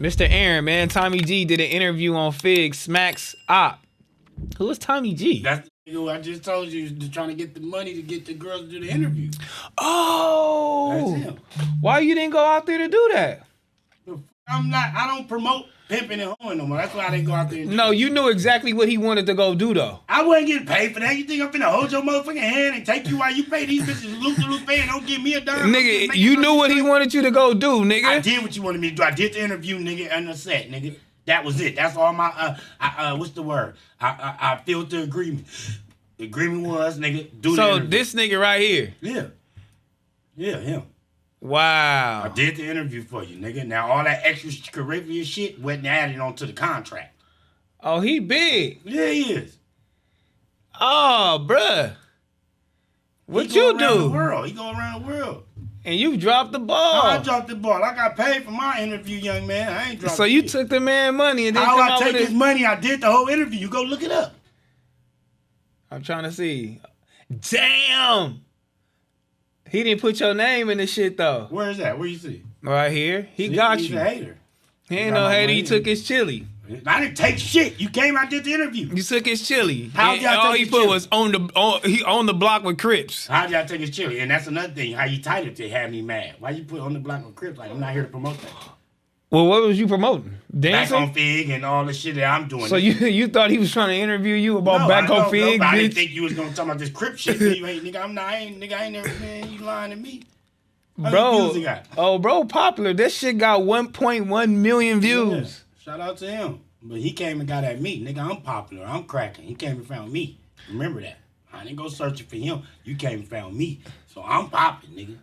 Mr. Aaron, man, Tommy G did an interview on Fig Smacks Op. Who is Tommy G? That's the nigga I just told you is trying to get the money to get the girls to do the interview. Oh, that's him. Why you didn't go out there to do that? I'm not. I don't promote pimping and hoeing no more. That's why I didn't go out there. And no, you knew exactly what he wanted to go do though. I wasn't getting paid for that. You think I'm finna hold your motherfucking hand and take you while you pay these bitches loose to loose pay and don't give me a dime? Nigga, you knew what he wanted you to go do, nigga. I did what you wanted me to do. I did the interview, nigga, and the set, nigga. That was it. That's all my what's the word? I filled the agreement. The agreement was, nigga, do the interview. So this nigga right here. Yeah. Yeah, him. Wow. I did the interview for you, nigga. Now all that extracurricular shit wasn't added onto the contract. Oh, he big. Yeah, he is. Oh, bruh. What you do? He go around the world. And you dropped the ball. No, I dropped the ball. I got paid for my interview, young man. I ain't dropped So you took the man money and then come out with it. How I take his money? I did the whole interview. You go look it up. I'm trying to see. Damn. He didn't put your name in the shit though. Where is that? Where you see? Right here. He got you. He's a hater. He ain't no hater. You took his chili. I didn't take shit. You came out did the interview. You took his chili. How y'all take his chili? All he put was on the block with Crips. How y'all take his chili? And that's another thing. How you titled it had me mad. Why you put on the block with Crips? Like I'm not here to promote that. Well, what was you promoting? Dancing? BACKONFIGG and all the shit that I'm doing. So you thought he was trying to interview you about BACKONFIGG? No, I didn't think you was gonna talk about this Crip shit. You ain't, nigga. I ain't never, man. You lying to me, bro. Oh, bro, popular. This shit got 1.1 million views. Yeah. Shout out to him, but he came and got at me, nigga. I'm popular. I'm cracking. He came and found me. Remember that. I didn't go searching for him. You came and found me, so I'm popping, nigga.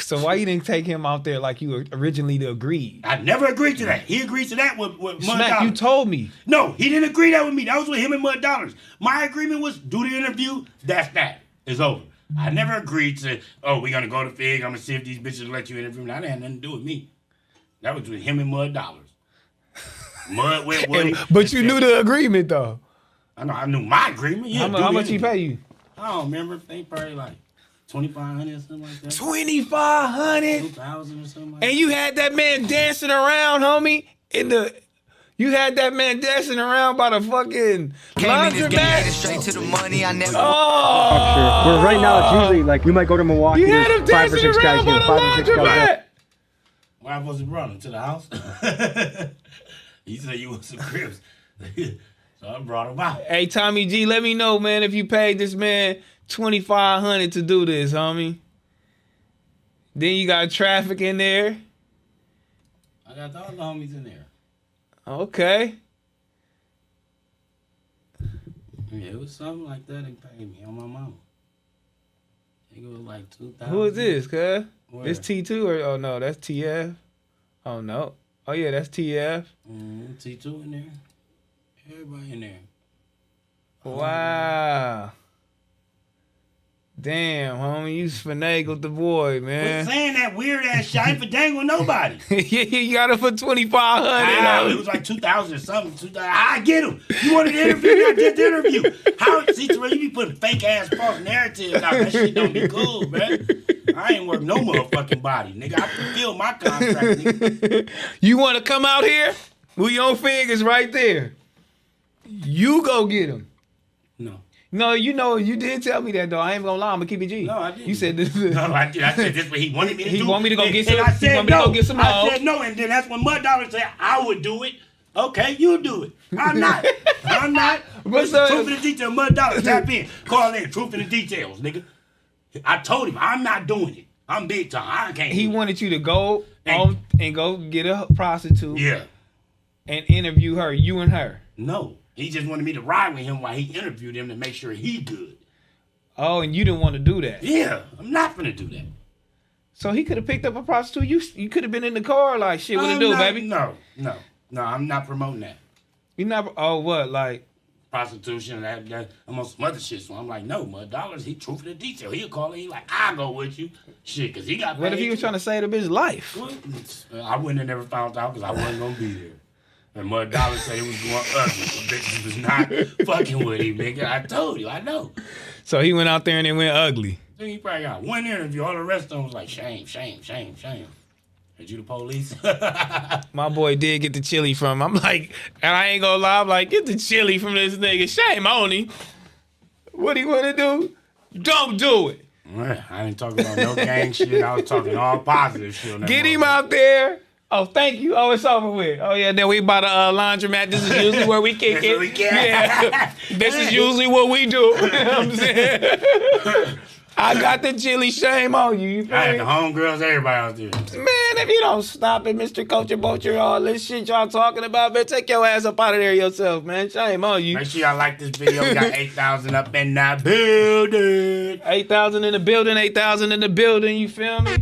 So why you didn't take him out there like you originally agreed? I never agreed to that. He agreed to that with Mud Dollars. You told me. No, he didn't agree that with me. That was with him and Mud Dollars. My agreement was do the interview. That's that. It's over. I never agreed to, oh, we're going to go to Fig. I'm going to see if these bitches let you interview me. That had nothing to do with me. That was with him and Mud Dollars. Mud went with him. But you knew the agreement, though. I know. I knew my agreement. Yeah, how much he pay you? I don't remember. They probably like $2,500 or something like that. $2,500? $2,000 or something like that. And you had that man dancing around, homie, in the... You had that man dancing around by the fucking laundromat. Straight to the money, I never. Oh! Sure. Well, right now, it's usually like, you might go to Milwaukee. You had him dancing around by the laundromat. Why was he brought him to the house? He said you want some Crips. So I brought him out. Hey, Tommy G, let me know, man, if you paid this man $2,500 to do this, homie. Then you got traffic in there. I got all the homies in there. Okay. Yeah, it was something like that. They paid me on my mama. I think it was like $2,000. Who is this, cuz? It's T2 or oh no, that's TF. Oh no. Oh yeah, that's TF. T2 in there. Everybody in there. Wow. Damn, homie, you finagled the boy, man. Quit saying that weird ass shit. I ain't finagling nobody. Yeah, you got it for $2,500. It was like 2,000 or something. 2,000. I get him. You wanted to interview? I did the interview. How? See, Terrell, you be putting fake ass false narratives out. That shit don't be cool, man. I ain't worth no motherfucking body, nigga. I fulfilled my contract, nigga. You want to come out here? We on Fig is right there. You go get him. No. No, you know, you did tell me that, though. I ain't gonna lie. I'm gonna keep it G. No, I didn't. You said this. No, I did. I said this what he wanted me to do. He wanted me to go get some. I said he no. Me to go get I said no, and then that's when Mud Dollars said, I would do it. Okay, you do it. I'm not. I'm not. What's up? Truth in the details. Mud Dollars, tap in. Call in. Truth in the details, nigga. I told him, I'm not doing it. I'm big time. I can't. He wanted you to go on and go get a prostitute. Yeah. And interview her, you and her. No. He just wanted me to ride with him while he interviewed him to make sure he good. Oh, and you didn't want to do that. Yeah, I'm not gonna do that. So he could have picked up a prostitute. You could have been in the car like, shit, what to do, baby? No, I'm not promoting that. You're not, oh, what, like? Prostitution, that, I'm on some other shit, so I'm like, no, Mud Dollars, he truth in the detail. He'll call it, he like, I'll go with you. Shit, because he got paid. What if he was trying to save the bitch's life? Well, I wouldn't have never found out because I wasn't gonna be there. And Mud Dollars said he was going ugly. Bitches was not fucking with him, nigga. I told you, I know. So he went out there and it went ugly. Then he probably got one interview. All the rest of them was like, shame, shame, shame, shame. Is you the police? My boy did get the chili from him. I'm like, and I ain't gonna lie, I'm like, get the chili from this nigga. Shame on him. What he wanna do? Don't do it. I ain't talking about no gang shit. I was talking all positive shit. Get him out there. Oh, thank you. Oh, it's over with. Oh, yeah, then we bought a laundromat. This is usually where we kick it. We yeah. This is usually what we do. You know what I'm saying? I got the chili, shame on you. I had the homegirls, everybody out there. Man, if you don't stop it, Mr. Culture Vulture, all this shit y'all talking about, man, take your ass up out of there yourself, man. Shame on you. Make sure y'all like this video. We got 8,000 up in that building. 8,000 in the building, 8,000 in the building, you feel me?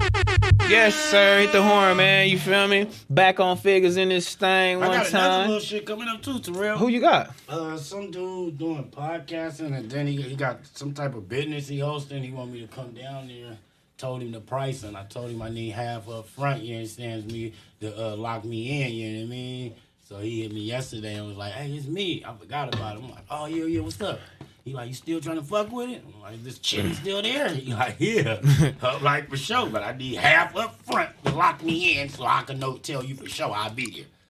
Yes, sir. Hit the horn, man. You feel me? Back on figures in this thing one time. I got another little shit coming up too, T-Rell. Who you got? Some dude doing podcasting, and then he got some type of business he hosting. He want me to come down there. Told him the price, and I told him I need half up front. You understand me? To lock me in. You know what I mean? So he hit me yesterday and was like, "Hey, it's me. I forgot about it." I'm like, "Oh yeah, yeah. What's up?" He like, you still trying to fuck with it? I'm like, this chick is still there? He like, yeah. I'm like, for sure, but I need half up front to lock me in so I can know, tell you for sure I'll be there.